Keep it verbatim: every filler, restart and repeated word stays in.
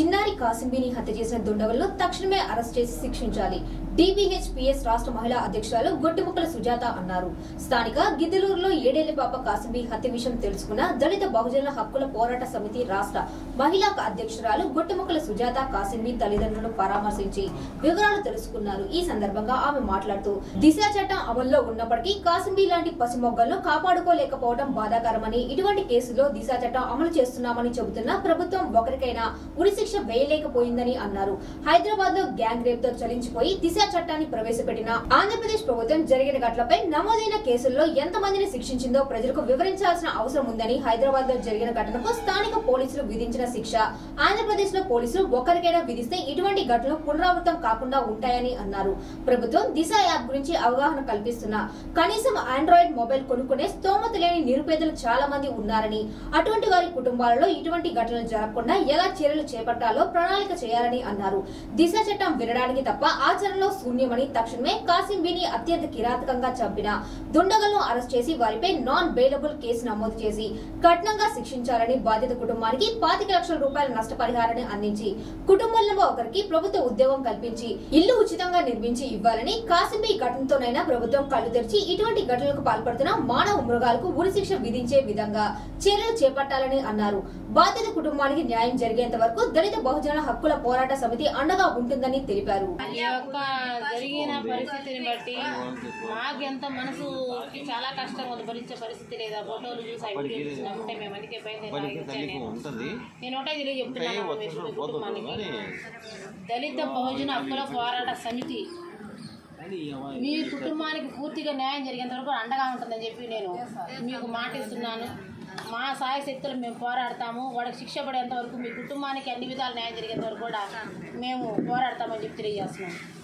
చిన్నారి కాసింబీని హత్య చేసిన దుండగులను తక్షణమే అరెస్ట్ చేసి శిక్షించాలి. డీబీహెచ్పీఎస్ రాష్ట్ర మహిళా అధ్యక్షురాలు గొట్టిముక్కల సుజాత అన్నారు. స్థానిక గిద్దలూరులో ఏడేళ్ల పాప కాసింబీ హత్య విషయం తెలుసుకున్న దళిత బహుజనుల హక్కుల పోరాట సమితి రాష్ట్ర మహిళా అధ్యక్షురాలు గొట్టిముక్కల సుజాత కాసింబీ తల్లిదండ్రులను పరామర్శించి వివరాలు తెలుసుకున్నారు. ఈ సందర్భంగా ఆమె మాట్లాడుతూ, దిశ చట్టం అమల్లో ఉన్నప్పటికీ కాసింబీ లాంటి పసిమొగ్గలను కాపాడుకోలేకపోవడం బాధాకరమని, ఇటువంటి కేసులో దిశ చట్టం అమలు చేస్తున్నామని చెబుతున్న ప్రభుత్వం ఒకరికైనా ఉరిశిక్ష వేయలేకపోయిందని అన్నారు. హైదరాబాద్ లో గ్యాంగ్ రేప్ తో చలించిపోయి దిశ చట్టాన్ని ప్రవేశపెట్టిన ఆంధ్రప్రదేశ్ ప్రభుత్వం జరిగిన ఘటనలపై నమోదైన కేసుల్లో ఎంతమందిని శిక్షించిందో ప్రజలకు వివరించాల్సిన అవసరం ఉందని, హైదరాబాద్ లో జరిగిన ఘటనకు స్థానిక పోలీసులు విధించిన శిక్ష ఆంధ్రప్రదేశ్ లో పోలీసులు ఒకరికైనా విధిస్తే ఇటువంటి ఘటనలు పునరావృతం కాకుండా ఉంటాయని అన్నారు. ప్రభుత్వం దిశ యాప్ గురించి అవగాహన కల్పిస్తున్నా కనీసం ఆండ్రాయిడ్ మొబైల్ కొనుక్కునే స్తోమత లేని నిరుపేదలు చాలా మంది ఉన్నారని, అటువంటి వారి కుటుంబాలలో ఇటువంటి ఘటనలు జరగకుండా ఎలా చర్యలు చేపట్టాలో ప్రణాళిక చేయాలని అన్నారు. దిశ చట్టం వినడానికి తప్ప ఆచరణలో శూన్యమని, తక్షణమే కాసింబీని అత్యంత కిరాతకంగా చంపిన దుండగులను అరెస్ట్ చేసి వారిపై నాన్ బెయిలబుల్ కేసు నమోదు చేసి కఠినంగా శిక్షించాలని, బాధిత కుటుంబానికి పాతిక లక్షల రూపాయల నష్టపరిహారాన్ని అందించి కుటుంబంలో ఒకరికి ప్రభుత్వ ఉద్యోగం కల్పించి ఇల్లు ఉచితంగా నిర్మించి ఇవ్వాలని, కాసింబీ ఘటనతోనైనా ప్రభుత్వం కళ్ళు తెరిచి ఇటువంటి ఘటనలకు పాల్పడుతున్న మానవ మృగాలకు ఉరిశిక్ష విధించే విధంగా చర్యలు చేపట్టాలని అన్నారు. బాధిత కుటుంబానికి న్యాయం జరిగేంత వరకు దళిత బహుజన హక్కుల పోరాట సమితి అండగా ఉంటుందని తెలిపారు. జరిగిన పరిస్థితిని బట్టి మాకెంత మనసు చాలా కష్టంగా ఉంది, భరించే పరిస్థితి లేదా. ఫోటోలు చూసి అయిపోయింటే మేము అందుకే నేను ఒకటే తెలియజెప్తున్నాను, కుటుంబానికి దళిత బహుజన హక్కుల పోరాట సమితి మీ కుటుంబానికి పూర్తిగా న్యాయం జరిగేంత వరకు అండగా ఉంటుందని చెప్పి నేను మీకు మాట ఇస్తున్నాను. మా సాయ శక్తులు మేము పోరాడతాము. వాడికి శిక్ష పడేంత వరకు, మీ కుటుంబానికి అన్ని విధాలు న్యాయం జరిగేంత వరకు కూడా మేము పోరాడతామని చెప్పి తెలియజేస్తున్నాము.